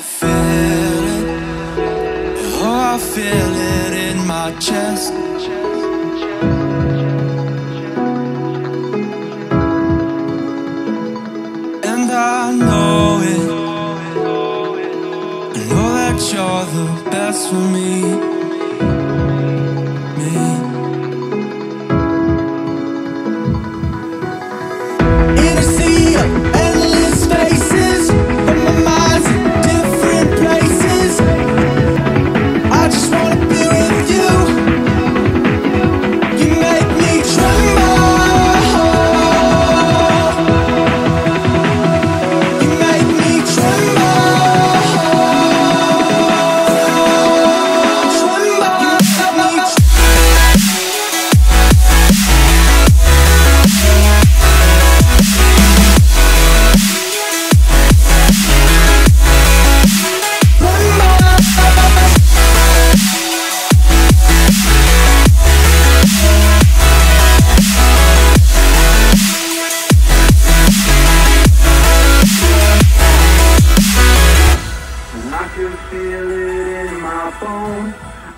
Feel it in my chest. And I know that you're the best for me. In a sea of endless spaces, but my mind's in different places. I just wanna be with you. You make me tremble. You make me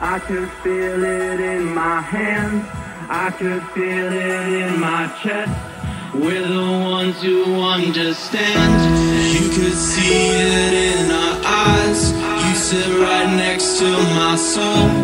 I can feel it in my hands, I can feel it in my chest. We're the ones who understand. You could see it in our eyes. You sit right next to my soul.